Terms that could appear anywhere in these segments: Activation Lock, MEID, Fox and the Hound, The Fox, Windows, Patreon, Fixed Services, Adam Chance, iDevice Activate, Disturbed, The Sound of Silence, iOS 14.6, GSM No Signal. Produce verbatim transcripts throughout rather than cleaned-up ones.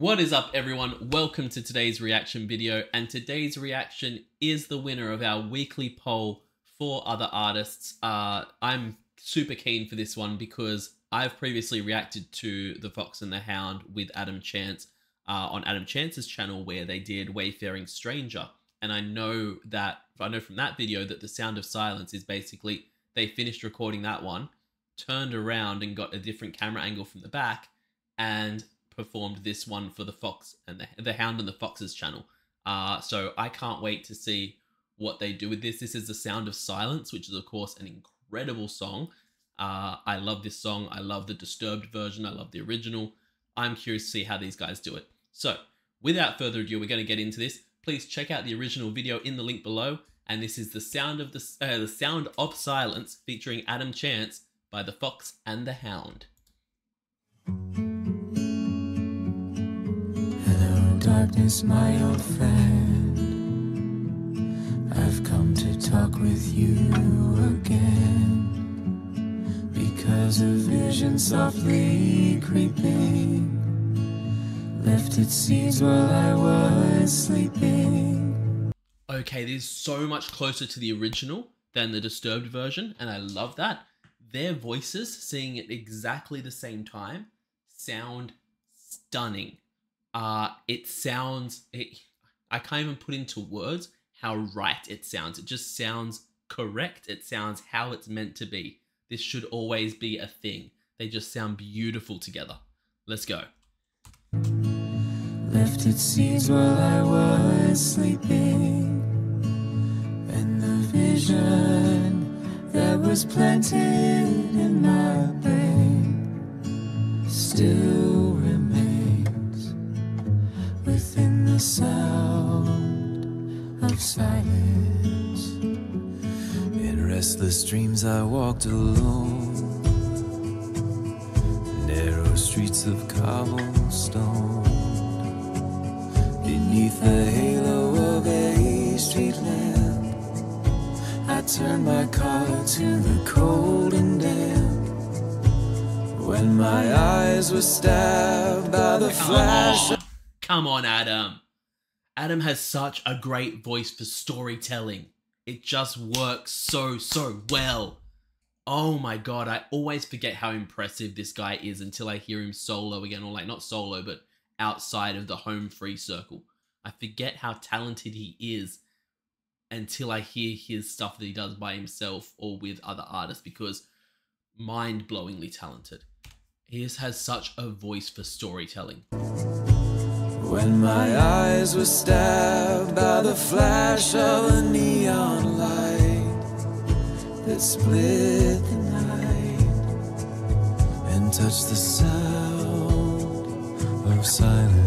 What is up, everyone? Welcome to today's reaction video, and today's reaction is the winner of our weekly poll for other artists. Uh, I'm super keen for this one because I've previously reacted to The Fox and the Hound with Adam Chance uh, on Adam Chance's channel where they did Wayfaring Stranger. And I know that, I know from that video that The Sound of Silence is basically, they finished recording that one, turned around and got a different camera angle from the back and performed this one for the Fox and the, the Hound and the Fox's channel. Uh, so I can't wait to see what they do with this. This is The Sound of Silence, which is of course an incredible song. Uh, I love this song. I love the Disturbed version. I love the original. I'm curious to see how these guys do it. So without further ado, we're going to get into this. Please check out the original video in the link below. And this is The Sound of, the, uh, the Sound of Silence featuring Adam Chance by The Fox and the Hound. Darkness, my old friend, I've come to talk with you again, because a vision softly creeping left its seeds while I was sleeping. Okay, this is so much closer to the original than the Disturbed version, and I love that. Their voices, singing it exactly the same time, sound stunning. Uh, it sounds, it, I can't even put into words how right it sounds. It just sounds correct. It sounds how it's meant to be. This should always be a thing. They just sound beautiful together. Let's go. Left its seeds while I was sleeping, and the vision that was planted in my brain still within the sound of silence. In restless dreams I walked alone, narrow streets of cobblestone, beneath the halo of a street lamp. I turned my collar to the cold and damp, when my eyes were stabbed by the flash. Come on, Adam. Adam has such a great voice for storytelling. It just works so, so well. Oh my God, I always forget how impressive this guy is until I hear him solo again, or like not solo, but outside of the home free circle. I forget how talented he is until I hear his stuff that he does by himself or with other artists, because mind-blowingly talented. He just has such a voice for storytelling. When my eyes were stabbed by the flash of a neon light that split the night and touched the sound of silence.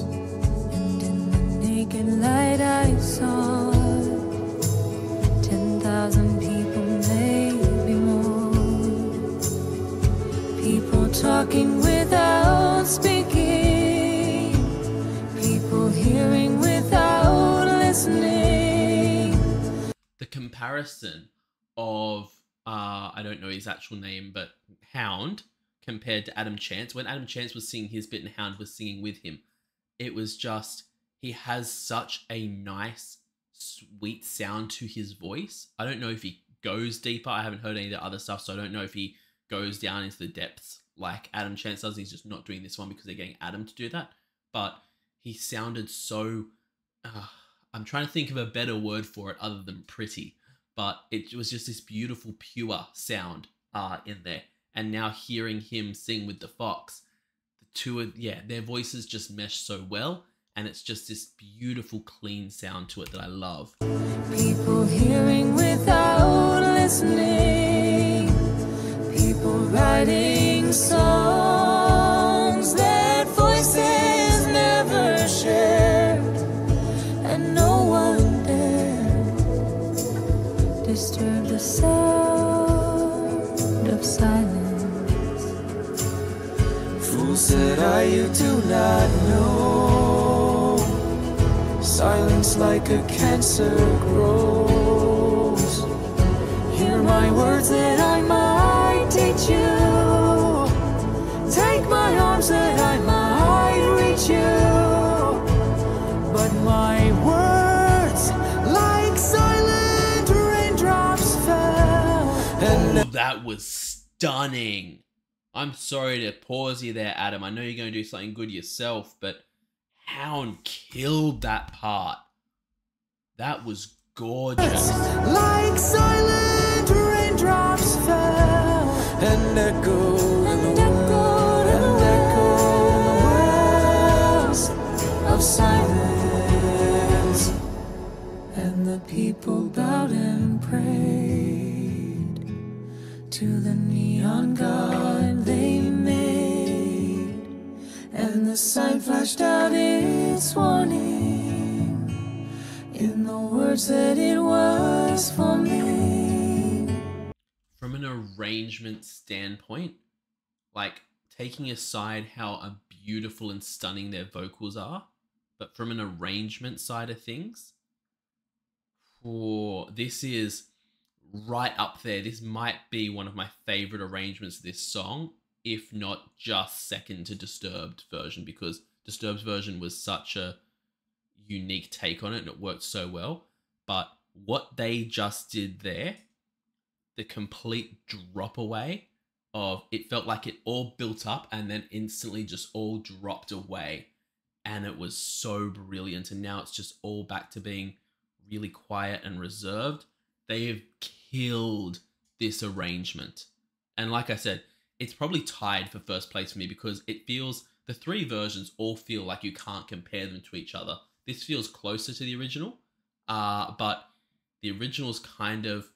And in the naked light I saw ten thousand people, maybe more, people talking without speaking, hearing without listening. The comparison of, uh, I don't know his actual name, but Hound compared to Adam Chance. When Adam Chance was singing his bit and Hound was singing with him, it was just, he has such a nice, sweet sound to his voice. I don't know if he goes deeper. I haven't heard any of the other stuff, so I don't know if he goes down into the depths like Adam Chance does. He's just not doing this one because they're getting Adam to do that. But he sounded so, uh, I'm trying to think of a better word for it other than pretty, but it was just this beautiful, pure sound uh, in there. And now hearing him sing with the Fox, the two of, yeah, their voices just mesh so well. And it's just this beautiful, clean sound to it that I love. People hearing without listening, people writing songs that voices and no one dared disturb the sound of silence. Fool, said I, you do not know silence like a cancer grows. Hear my words that I might teach you, take my arms that I might Oh, that was stunning. I'm sorry to pause you there, Adam. I know you're going to do something good yourself, but Hound killed that part. That was gorgeous. Like silent raindrops fell and echoed in the worlds of silence, and the people bowed and prayed to the neon god they made, and the sign flashed out its warning in the words that it was for me. From an arrangement standpoint, like taking aside how beautiful and stunning their vocals are, but from an arrangement side of things, oh, this is right up there. This might be one of my favorite arrangements of this song, if not just second to Disturbed version, because Disturbed's version was such a unique take on it and it worked so well. But what they just did there, the complete drop away of it, felt like it all built up and then instantly just all dropped away, and it was so brilliant. And now it's just all back to being really quiet and reserved. They have killed this arrangement, and like I said, it's probably tied for first place for me, because it feels, the three versions all feel like you can't compare them to each other. This feels closer to the original, uh, but the original's kind of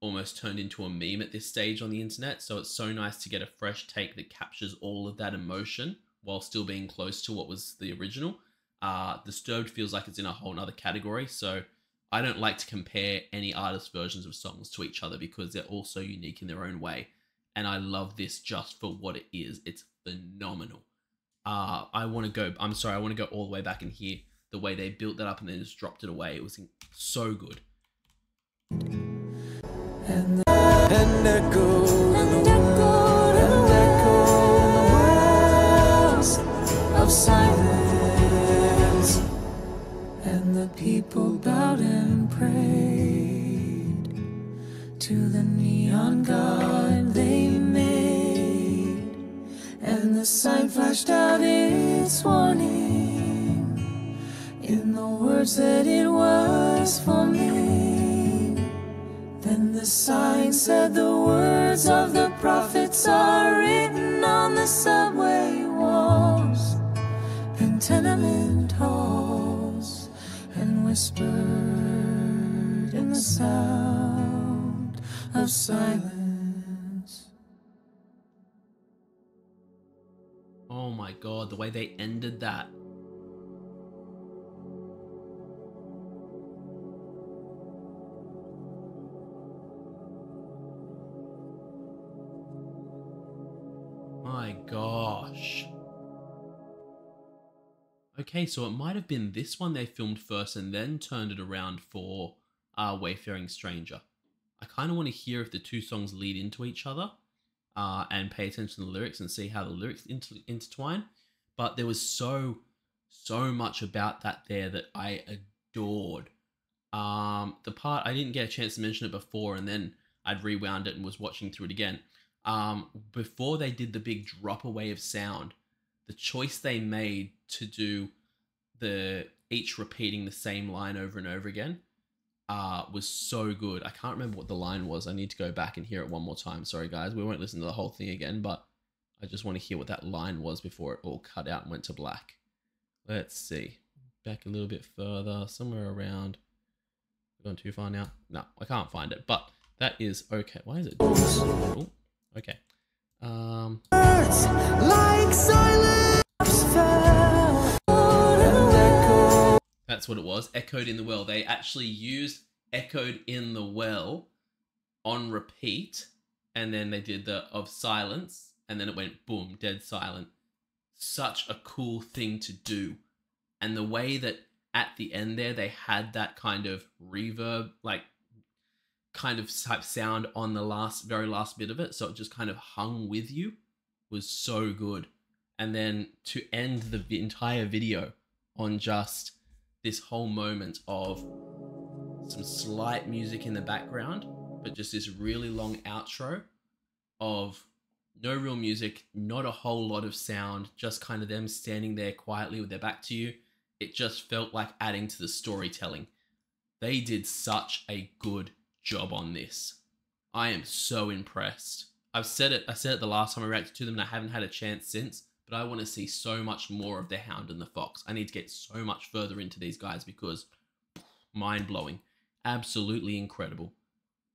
almost turned into a meme at this stage on the internet, so it's so nice to get a fresh take that captures all of that emotion while still being close to what was the original. Uh, Disturbed feels like it's in a whole other category, so I don't like to compare any artist versions of songs to each other because they're all so unique in their own way, and I love this just for what it is. It's phenomenal. Uh, I want to go, I'm sorry, I want to go all the way back in here. The way they built that up and then just dropped it away. It was so good. And the, and echo and the world of silence, and the people bowed and prayed to the neon god they made, and the sign flashed out its warning in the words that it was for me. Then the sign said, the words of the prophets are written on the subway walls and tenement halls, and whispered in the sound of silence. Oh my God, the way they ended that. My gosh. Okay, so it might have been this one they filmed first and then turned it around for uh, Wayfaring Stranger. I kind of want to hear if the two songs lead into each other uh, and pay attention to the lyrics and see how the lyrics inter intertwine. But there was so, so much about that there that I adored. Um, the part, I didn't get a chance to mention it before, and then I'd rewound it and was watching through it again. Um, before they did the big drop away of sound, the choice they made to do the each repeating the same line over and over again uh, was so good. I can't remember what the line was. I need to go back and hear it one more time. Sorry, guys. We won't listen to the whole thing again, but I just want to hear what that line was before it all cut out and went to black. Let's see. Back a little bit further, somewhere around. We've gone too far now. No, I can't find it, but that is okay. Why is it? Oh. Okay. Um. That's what it was. Echoed in the well. They actually used echoed in the well on repeat. And then they did the of silence. And then it went boom, dead silent. Such a cool thing to do. And the way that at the end there, they had that kind of reverb, like, kind of type sound on the last very last bit of it, so it just kind of hung with you, was so good. And then to end the entire video on just this whole moment of some slight music in the background, but just this really long outro of no real music, not a whole lot of sound, just kind of them standing there quietly with their back to you. It just felt like adding to the storytelling. They did such a good job on this. I am so impressed. I've said it, I said it the last time I reacted to them, and I haven't had a chance since, but I want to see so much more of the Hound and the Fox. I need to get so much further into these guys because mind-blowing. Absolutely incredible.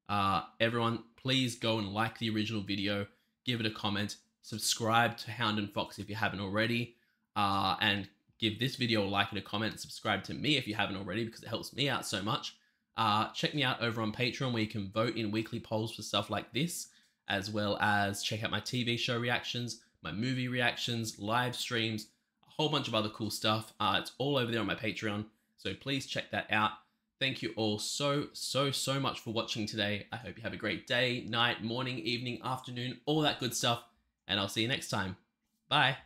Uh, everyone, please go and like the original video. Give it a comment. Subscribe to Hound and Fox if you haven't already. Uh, and give this video a like and a comment. And subscribe to me if you haven't already because it helps me out so much. Uh, check me out over on Patreon where you can vote in weekly polls for stuff like this, as well as check out my T V show reactions, my movie reactions, live streams, a whole bunch of other cool stuff. Uh, it's all over there on my Patreon, so please check that out. Thank you all so, so, so much for watching today. I hope you have a great day, night, morning, evening, afternoon, all that good stuff. And I'll see you next time. Bye.